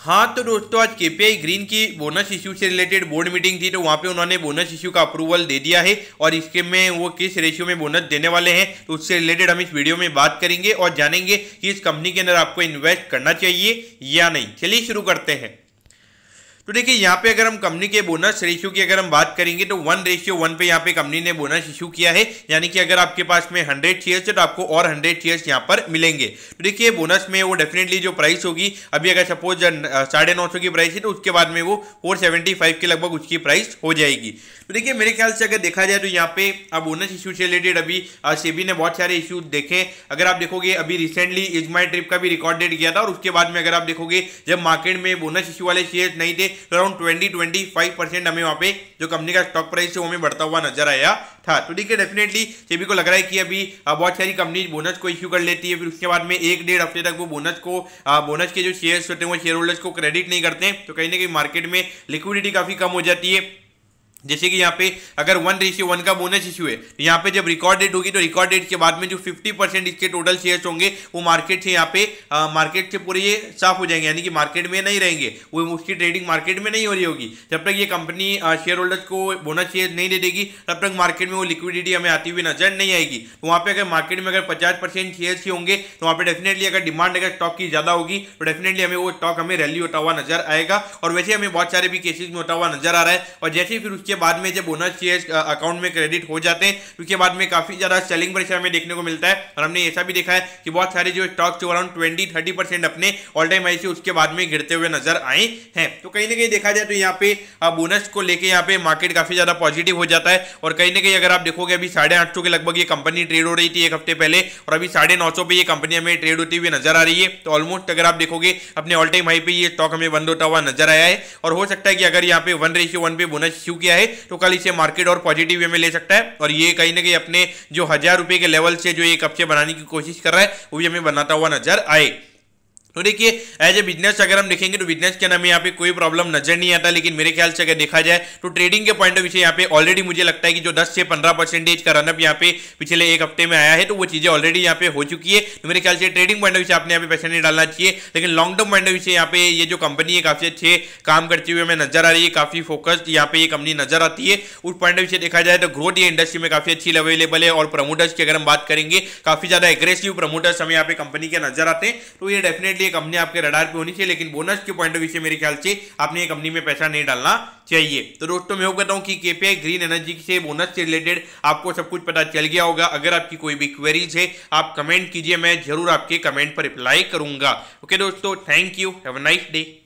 हाँ तो दोस्तों, आज केपीआई ग्रीन की बोनस इश्यू से रिलेटेड बोर्ड मीटिंग थी, तो वहाँ पे उन्होंने बोनस इश्यू का अप्रूवल दे दिया है और इसके में वो किस रेशियो में बोनस देने वाले हैं तो उससे रिलेटेड हम इस वीडियो में बात करेंगे और जानेंगे कि इस कंपनी के अंदर आपको इन्वेस्ट करना चाहिए या नहीं। चलिए शुरू करते हैं। तो देखिए, यहाँ पे अगर हम कंपनी के बोनस रेशियो की अगर हम बात करेंगे तो 1:1 पे यहाँ पे कंपनी ने बोनस इश्यू किया है, यानी कि अगर आपके पास में 100 शेयर्स है तो आपको और 100 शेयर्स यहाँ पर मिलेंगे। तो देखिए, बोनस में वो डेफिनेटली जो प्राइस होगी, अभी अगर सपोज 950 की प्राइस है तो उसके बाद में वो 475 के लगभग उसकी प्राइस हो जाएगी। तो देखिए, मेरे ख्याल से अगर देखा जाए तो यहाँ पे अब बोनस इश्यू से रिलेटेड अभी सेबी ने बहुत सारे इश्यूज देखे। अगर आप देखोगे अभी रिसेंटली इज माई ट्रिप का भी रिकॉर्ड डेट गया था और उसके बाद में अगर आप देखोगे जब मार्केट में बोनस इश्यू वाले शेयर्स नहीं थे तो अराउंड 20-25% हमें वहाँ पे जो कंपनी का स्टॉक प्राइस है वो हमें बढ़ता हुआ नजर आया था। तो देखिए, डेफिनेटली सेबी को लग रहा है कि अभी बहुत सारी कंपनी बोनस को इश्यू कर लेती है, फिर उसके बाद में 1-1.5 हफ्ते तक वो बोनस के जो शेयर्स होते हैं वो शेयर होल्डर्स को क्रेडिट नहीं करते हैं, तो कहीं ना कहीं मार्केट में लिक्विडिटी काफी कम हो जाती है। जैसे कि यहाँ पे अगर 1:1 का बोनस इश्यू है तो यहाँ पे जब रिकॉर्ड डेट होगी तो रिकॉर्ड डेट के बाद में जो 50% इसके टोटल शेयर्स होंगे वो मार्केट से यहाँ पे मार्केट से पूरे ये साफ हो जाएंगे, यानी कि मार्केट में नहीं रहेंगे, वो उसकी ट्रेडिंग मार्केट में नहीं हो रही होगी। जब तक ये कंपनी शेयर होल्डर्स को बोनस शेयर नहीं दे देगी तब तक मार्केट में वो लिक्विडिटी हमें आती हुई नजर नहीं आएगी। तो वहाँ पे अगर मार्केट में अगर 50% शेयर्स ही होंगे तो वहाँ पे डेफिनेटली अगर डिमांड अगर स्टॉक की ज़्यादा होगी तो डेफिनेटली हमें वो स्टॉक हमें रैली होता हुआ नजर आएगा और वैसे हमें बहुत सारे भी केसेज में होता हुआ नजर आ रहा है। और जैसे ही फिर के बाद में जब बोनस शेयर्स अकाउंट में क्रेडिट हो जाते हैं उसके बाद में काफी ज्यादा सेलिंग प्रेशर हमें देखने को मिलता है और हमने ऐसा भी देखा है कि बहुत सारे जो स्टॉक्स अराउंड 20-30% अपने ऑल टाइम हाई से उसके बाद में गिरते हुए नजर आए हैं। तो कहीं ना कहीं देखा जाए तो यहाँ पे बोनस को लेके यहाँ पे मार्केट काफी ज्यादा पॉजिटिव हो जाता है और कहीं ना कहीं अगर आप देखोगे अभी 850 के लगभग ये कंपनी ट्रेड हो रही थी 1 हफ्ते पहले और अभी 950 पे ये कंपनी हमें ट्रेड होती हुई नजर आ रही है। तो ऑलमोस्ट अगर आप देखोगे अपने ऑल टाइम हाई पे ये स्टॉक हमें बंद होता हुआ नजर आया है और हो सकता है कि अगर यहाँ पे 1:1 पे बोनस इश्यू किया है तो कल इसे मार्केट और पॉजिटिव वे में ले सकता है और ये कहीं ना कहीं अपने जो 1000 रुपए के लेवल से जो एक कब्जे बनाने की कोशिश कर रहा है वो भी हमें बनाता हुआ नजर आए। तो देखिए, एज ए बिजनेस अगर हम देखेंगे तो बिजनेस के नाम यहाँ पे कोई प्रॉब्लम नजर नहीं आता, लेकिन मेरे ख्याल से अगर देखा जाए तो ट्रेडिंग के पॉइंट ऑफ व्यू से यहाँ पे ऑलरेडी मुझे लगता है कि जो 10 से 15% का रनअप यहाँ पे पिछले 1 हफ्ते में आया है तो वो चीजें ऑलरेडी यहाँ पे हो चुकी है। तो मेरे ख्याल से ट्रेडिंग पॉइंट ऑफ व्यू से आपने यहाँ पे पैसा नहीं डालना चाहिए, लेकिन long term point of view से यहाँ पे ये जो कंपनी है काफी अच्छे काम करती हुई हमें नजर आ रही है, काफी फोकस्ड यहाँ पे ये कंपनी नजर आती है। उस पॉइंट ऑफ व्यू से देखा जाए तो ग्रोथ ये इंडस्ट्री में काफी अच्छी अवेलेबल है और प्रमोटर्स की अगर हम बात करेंगे काफी ज्यादा एग्रेसिव प्रमोटर्स हमें यहाँ पे कंपनी के नजर आते हैं, तो ये डेफिनेटली कंपनी आपके रडार पे होनी चाहिए, लेकिन बोनस के पॉइंट ऑफ व्यू से मेरे ख्याल से आपने ये कंपनी में पैसा नहीं डालना चाहिए। तो दोस्तों, मैं कहता हूं कि केपीआई ग्रीन एनर्जी से बोनस से रिलेटेड आपको सब कुछ पता चल गया होगा। अगर आपकी कोई भी क्वेरीज है आप कमेंट कीजिए, मैं जरूर आपके कमेंट पर रिप्लाई करूंगा। ओके दोस्तों, thank you, have a nice day.